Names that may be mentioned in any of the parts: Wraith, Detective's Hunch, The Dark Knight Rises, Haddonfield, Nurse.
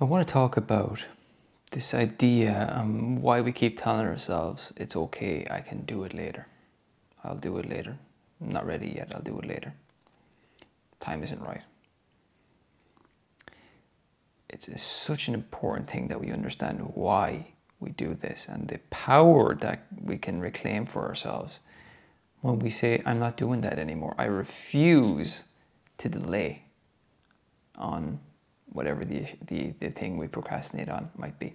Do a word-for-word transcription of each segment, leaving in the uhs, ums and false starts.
I want to talk about this idea, um, why we keep telling ourselves it's okay, I can do it later. I'll do it later. I'm not ready yet, I'll do it later. Time isn't right. It's, it's such an important thing that we understand why we do this and the power that we can reclaim for ourselves when we say, I'm not doing that anymore. I refuse to delay on whatever the, the, the thing we procrastinate on might be.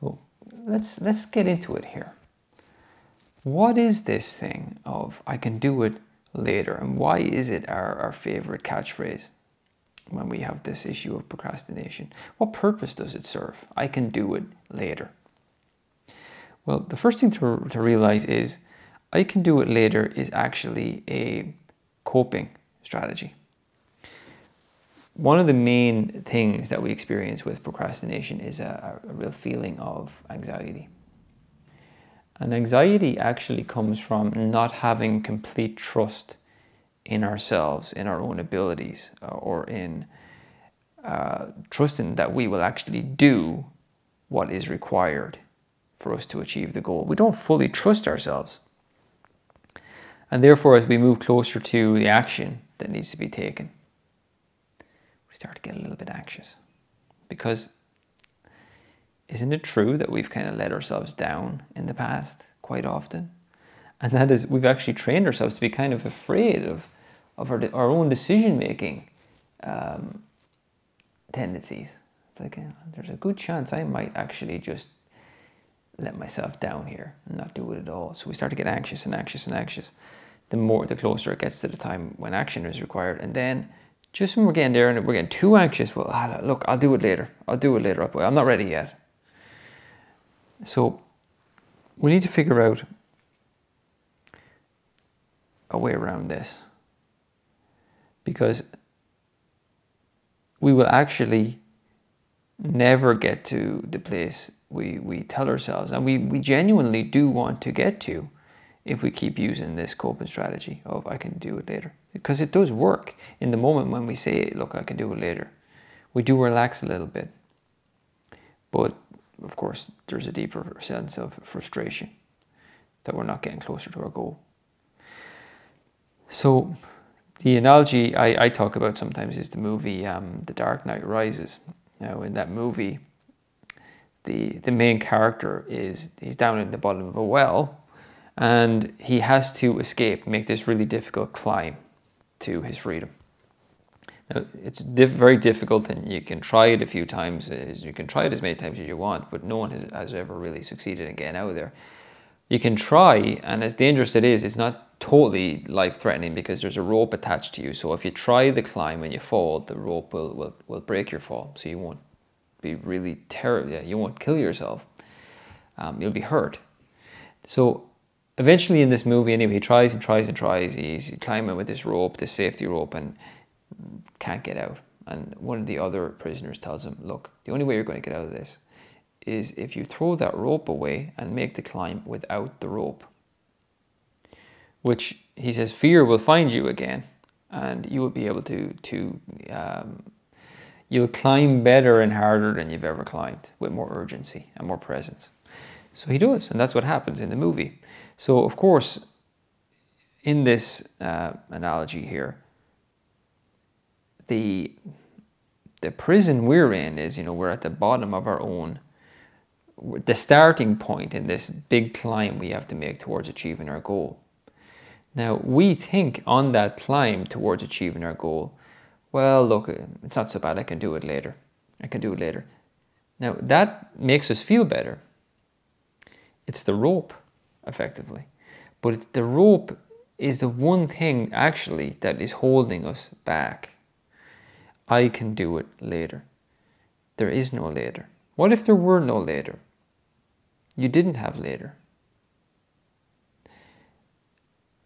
So let's, let's get into it here. What is this thing of I can do it later? And why is it our, our favorite catchphrase when we have this issue of procrastination? What purpose does it serve? I can do it later. Well, the first thing to, to realize is I can do it later is actually a coping strategy. One of the main things that we experience with procrastination is a, a real feeling of anxiety. And anxiety actually comes from not having complete trust in ourselves, in our own abilities, or in uh, trusting that we will actually do what is required for us to achieve the goal. We don't fully trust ourselves. And therefore, as we move closer to the action that needs to be taken, we start to get a little bit anxious. Because isn't it true that we've kind of let ourselves down in the past quite often? And that is, we've actually trained ourselves to be kind of afraid of of our, our own decision-making um, tendencies. It's like, yeah, there's a good chance I might actually just let myself down here and not do it at all. So we start to get anxious and anxious and anxious. The more, the closer it gets to the time when action is required. And then just when we're getting there and we're getting too anxious, well, ah, look, I'll do it later. I'll do it later. I'm not ready yet. So we need to figure out a way around this, because we will actually never get to the place we, we tell ourselves and we, we genuinely do want to get to if we keep using this coping strategy of I can do it later, because it does work. In the moment when we say, look, I can do it later, we do relax a little bit, but of course there's a deeper sense of frustration that we're not getting closer to our goal. So the analogy I, I talk about sometimes is the movie um, The Dark Knight Rises. Now in that movie, the, the main character is, he's down in the bottom of a well and he has to escape, make this really difficult climb to his freedom. Now it's diff very difficult and you can try it a few times, as you can try it as many times as you want, but no one has, has ever really succeeded in getting out of there. You can try, and as dangerous it is, it's not totally life-threatening because there's a rope attached to you. So if you try the climb and you fall, the rope will, will, will break your fall. So you won't be really terrible. Yeah, you won't kill yourself. Um, you'll be hurt. So eventually in this movie, anyway, he tries and tries and tries. He's climbing with this rope, this safety rope, and can't get out. And one of the other prisoners tells him, look, the only way you're going to get out of this is if you throw that rope away and make the climb without the rope. Which, he says, fear will find you again and you will be able to, to um, you'll climb better and harder than you've ever climbed with more urgency and more presence. So he does, and that's what happens in the movie. So of course, in this uh, analogy here, the, the prison we're in is, you know, we're at the bottom of our own, the starting point in this big climb we have to make towards achieving our goal. Now, we think on that climb towards achieving our goal, well, look, it's not so bad, I can do it later. I can do it later. Now, that makes us feel better. It's the rope, effectively. But the rope is the one thing, actually, that is holding us back. I can do it later. There is no later. What if there were no later? You didn't have later.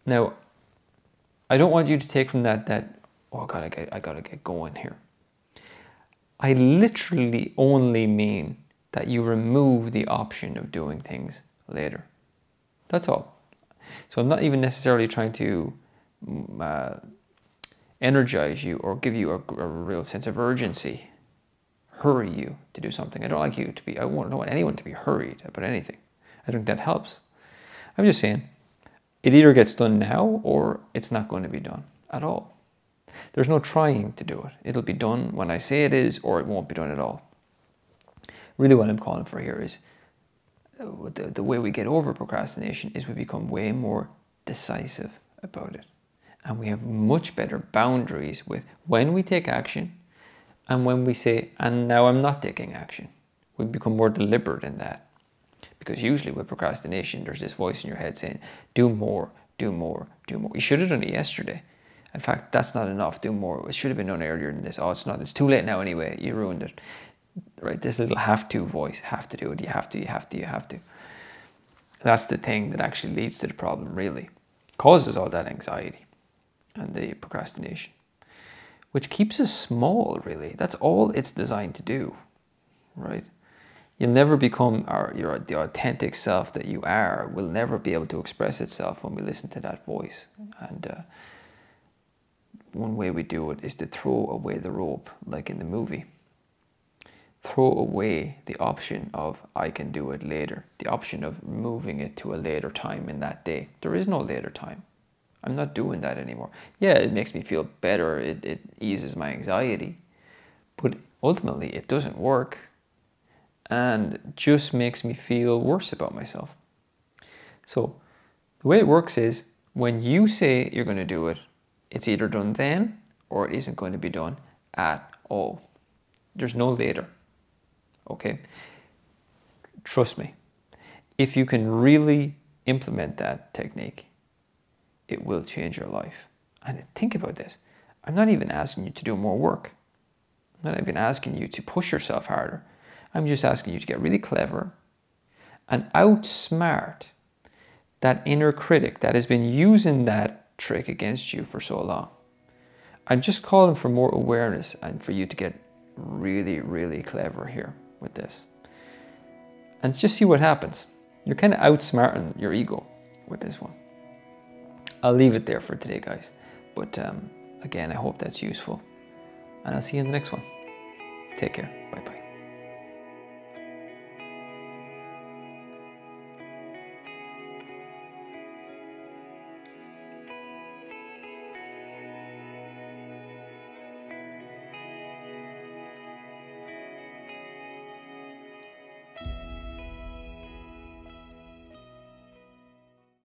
Now, I don't want you to take from that that, oh God, I gotta, I gotta get going here. I literally only mean that you remove the option of doing things later. That's all. So I'm not even necessarily trying to uh, energize you or give you a, a real sense of urgency. hurry you to do something. I don't like you to be, I don't want anyone to be hurried about anything. I think that helps. I'm just saying, it either gets done now or it's not going to be done at all. There's no trying to do it. It'll be done when I say it is, or it won't be done at all. Really what I'm calling for here is the, the way we get over procrastination is we become way more decisive about it. And we have much better boundaries with when we take action and when we say, and now I'm not taking action. We become more deliberate in that. Because usually with procrastination, there's this voice in your head saying, do more, do more, do more. You should have done it yesterday. In fact, that's not enough. Do more. It should have been done earlier than this. Oh, it's not. It's too late now anyway. You ruined it. Right? This little have to voice. Have to do it. You have to. You have to. You have to. That's the thing that actually leads to the problem, really. Causes all that anxiety and the procrastination. Which keeps us small, really. That's all it's designed to do. Right? You'll never become our, your, the authentic self that you are. Will never be able to express itself when we listen to that voice. And... Uh, one way we do it is to throw away the rope, like in the movie. Throw away the option of, I can do it later. The option of moving it to a later time in that day. There is no later time. I'm not doing that anymore. Yeah, it makes me feel better. It, it eases my anxiety. But ultimately, it doesn't work. And just makes me feel worse about myself. So, the way it works is, when you say you're going to do it, it's either done then, or it isn't going to be done at all. There's no later, okay? Trust me, if you can really implement that technique, it will change your life. And think about this, I'm not even asking you to do more work. I'm not even asking you to push yourself harder. I'm just asking you to get really clever and outsmart that inner critic that has been using that trick against you for so long. I'm just calling for more awareness and for you to get really, really clever here with this. And just see what happens. You're kind of outsmarting your ego with this one. I'll leave it there for today, guys. But um, again, I hope that's useful. And I'll see you in the next one. Take care. Bye-bye.